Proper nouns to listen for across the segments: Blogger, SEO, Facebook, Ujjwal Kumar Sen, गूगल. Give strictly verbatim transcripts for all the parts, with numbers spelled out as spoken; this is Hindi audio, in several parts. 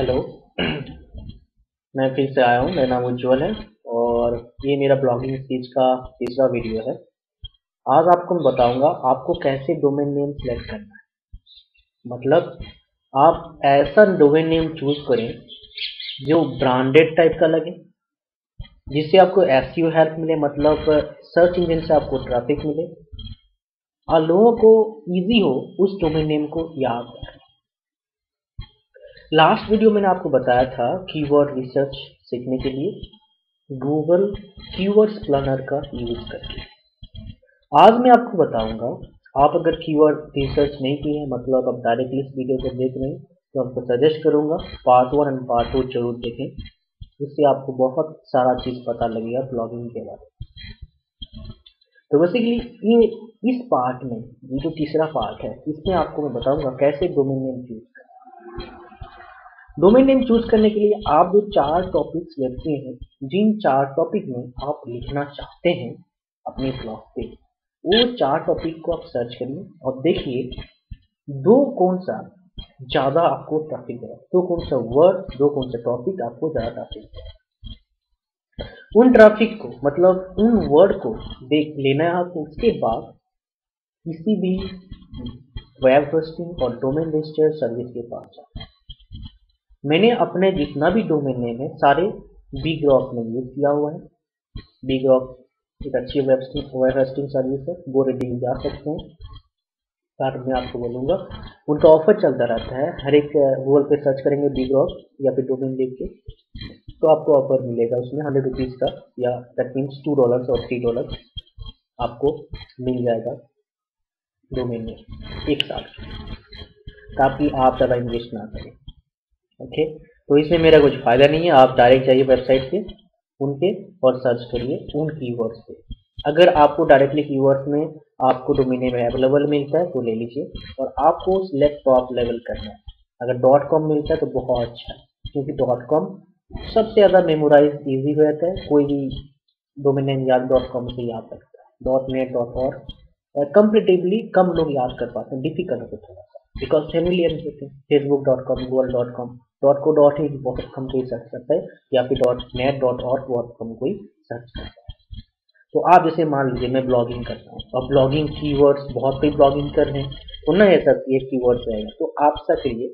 हेलो, मैं फिर से आया हूँ। मेरा नाम उज्ज्वल है और ये मेरा ब्लॉगिंग पेज का तीसरा वीडियो है। आज आपको मैं बताऊंगा आपको कैसे डोमेन नेम सेलेक्ट करना है। मतलब आप ऐसा डोमेन नेम चूज करें जो ब्रांडेड टाइप का लगे, जिससे आपको एसईओ हेल्प मिले, मतलब सर्च इंजन से आपको ट्रैफिक मिले और लोगों को ईजी हो उस डोमेन नेम को याद रखना। लास्ट वीडियो मैंने आपको बताया था कीवर्ड रिसर्च सीखने के लिए गूगल कीवर्ड्स प्लानर का यूज करके। आज मैं आपको बताऊंगा, आप अगर कीवर्ड रिसर्च नहीं किए हैं, मतलब आप डायरेक्टली इस वीडियो को देख रहे हैं, तो आपको सजेस्ट करूंगा part one and part two जरूर देखें। इससे आपको बहुत सारा चीज़ पता लगेगा ब्लॉगिंग के बारे में। तो बेसिकली ये इस पार्ट में, ये जो तीसरा पार्ट है, इसमें आपको मैं बताऊँगा कैसे डोमेन नेम चूज करें। डोमेन नेम चूज करने के लिए आप जो चार टॉपिक्स लेते हैं, जिन चार टॉपिक में आप लिखना चाहते हैं अपने ब्लॉग पे, वो चार टॉपिक को आप सर्च करिए और देखिए दो कौन सा ज़्यादा आपको ट्रैफिक देगा, दो कौन सा वर्ड, दो कौन सा टॉपिक आपको ज़्यादा ट्रैफिक देगा। उन ट्रैफिक को, मतलब उन वर्ड को देख लेना है आपको। उसके बाद किसी भी वेब होस्टिंग और डोमेन रजिस्टर सर्विस के पास जाना। मैंने अपने जितना भी डोमेन नेम है सारे बिग रॉक में यूज किया हुआ है। बिग रॉक एक अच्छी वेब होस्टिंग सर्विस है, वो रेटिंग जा सकते हैं, बाद में आपको बोलूँगा। उनका ऑफर चलता रहता है, हर एक गूगल पे सर्च करेंगे बिग रॉक या फिर डोमेन देख के तो आपको ऑफर मिलेगा उसमें हंड्रेड रुपीज़ का, या दैट मीन्स टू डॉलर और थ्री डॉलर आपको मिल जाएगा डोमेन नेम एक साल, ताकि आप ज़्यादा इन्वेस्ट ना करें। ओके okay, तो इसमें मेरा कुछ फ़ायदा नहीं है। आप डायरेक्ट जाइए वेबसाइट पे उन पे और सर्च करिए उन कीवर्ड्स पे। अगर आपको डायरेक्टली कीवर्ड्स में आपको डोमेन नेम अवेलेबल मिलता है तो ले लीजिए, और आपको सिलेक्ट टॉप लेवल करना है। अगर डॉट कॉम मिलता है तो बहुत अच्छा है, क्योंकि डॉट कॉम सबसे ज़्यादा मेमोराइज ईजी हो जाता है। कोई भी डोमेन नेम याद डॉट कॉम से याद रखता है, डॉट नेट, डॉट और, और कंपेरेटिवली कम लोग याद कर पाते हैं, डिफिकल्ट होता है थोड़ा सा, बिकॉज फैमिलियर होते हैं। Facebook dot com, गूगल dot com, dot co dot ही बहुत कम कोई सर्च करता है, या फिर डॉट नेट, डॉट और बहुत कम कोई सर्च करता है। तो आप जैसे मान लीजिए मैं ब्लॉगिंग करता हूँ और ब्लॉगिंग कीवर्ड्स बहुत कोई ब्लॉगिंग कर रहे हैं, उन्हें ऐसा ये कीवर्ड्स रहेगा, तो आप सब के लिए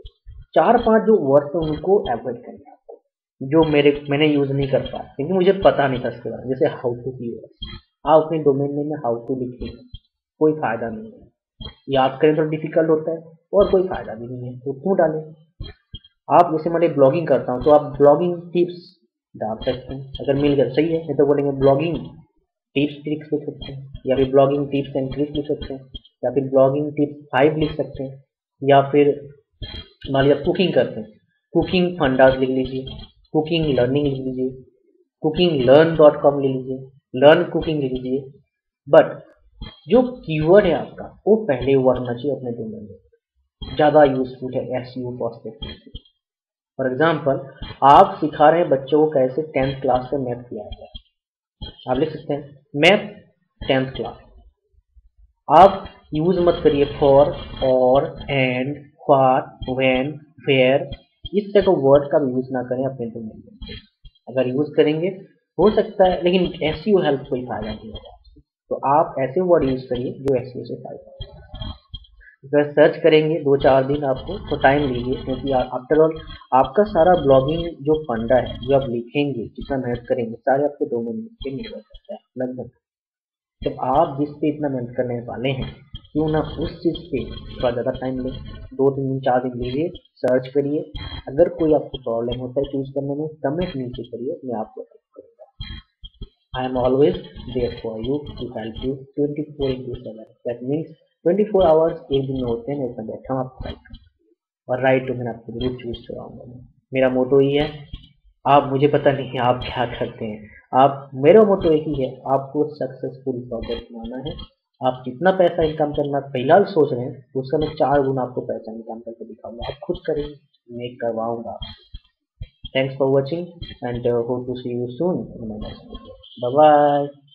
चार पांच जो वर्ड्स हैं उनको एवॉइड करना है आपको, जो मेरे मैंने यूज़ नहीं कर पाया क्योंकि मुझे पता नहीं था इसके बारे में। जैसे हाउ टू कीवर्ड्स, आप अपने डोमेन नेम में हाउ टू लिखेंगे कोई फ़ायदा नहीं है, याद करें तो डिफिकल्ट होता है और कोई फ़ायदा भी नहीं है, तो क्यों डालें। आप जैसे मैं ब्लॉगिंग करता हूँ तो आप ब्लॉगिंग टिप्स डाल सकते हैं, अगर मिल गया सही है, नहीं तो बोलेंगे ब्लॉगिंग टिप्स ट्रिक्स लिख सकते हैं, या फिर ब्लॉगिंग टिप्स एंड ट्रिक्स लिख सकते हैं, या फिर ब्लॉगिंग टिप्स फाइव लिख सकते हैं, या फिर मान लीजिए कुकिंग करते हैं, कुकिंग फंडाज लिख लीजिए, कुकिंग लर्निंग लिख लीजिए, कुकिंग लर्न डॉट कॉम लिख लीजिए, लर्न कुकिंग लिख लीजिए। बट जो कीवर्ड है आपका वो पहले वर्ड होना चाहिए अपने डोमेन में, ज़्यादा यूजफुल है एसईओ पर्सपेक्टिव। फॉर एग्जाम्पल आप सिखा रहे हैं बच्चों को कैसे टेंथ क्लास में मैथ किया जाए, आप लिख सकते हैं मैथ टेंथ क्लास। आप यूज मत करिए फॉर, और, एंड, फार, व्हेन, फेयर, इस तरह के वर्ड का यूज ना करें अपने डोमेन में। अगर यूज करेंगे हो सकता है, लेकिन एसईओ हेल्प कोई फायदा नहीं होगा। तो आप ऐसे वर्ड यूज करिए जो एसईओ से फायदा। अगर सर्च करेंगे दो चार दिन आपको तो टाइम लीजिए, क्योंकि आफ्टर ऑल आपका सारा ब्लॉगिंग जो फंडा है, जो आप लिखेंगे, जितना मेहनत करेंगे, सारे आपके डोमेन पे निर्भर करता है लगभग। जब आप जिस पे इतना मेहनत करने वाले हैं, क्यों ना उस चीज़ पे थोड़ा ज़्यादा टाइम लें, दो तीन चार दिन लीजिए, सर्च करिए। अगर कोई आपको प्रॉब्लम होता है चूज करने में, कमेंट नीचे करिए, मैं आपको हेल्प करूँगा। I am always there for you to help you twenty four into seven, that means twenty four hours एक दिन में होते हैं। मैं इसमें बैठा हूँ आपको राइट, और राइट डोमेन आपको जरूर चूज कराऊंगा। मेरा मोटो ये है, आप मुझे पता नहीं है आप क्या करते हैं, आप मेरा मोटो एक ही है, आपको सक्सेसफुल ब्लॉगर बनाना है। आप जितना पैसा इनकम करना फिलहाल सोच रहे हैं उसका मैं चार गुना आपको पैसा इनकम करके दिखाऊंगा। आप खुद करेंगे, मैं करवाऊँगा। Thanks for watching and hope to see you soon. Bye bye.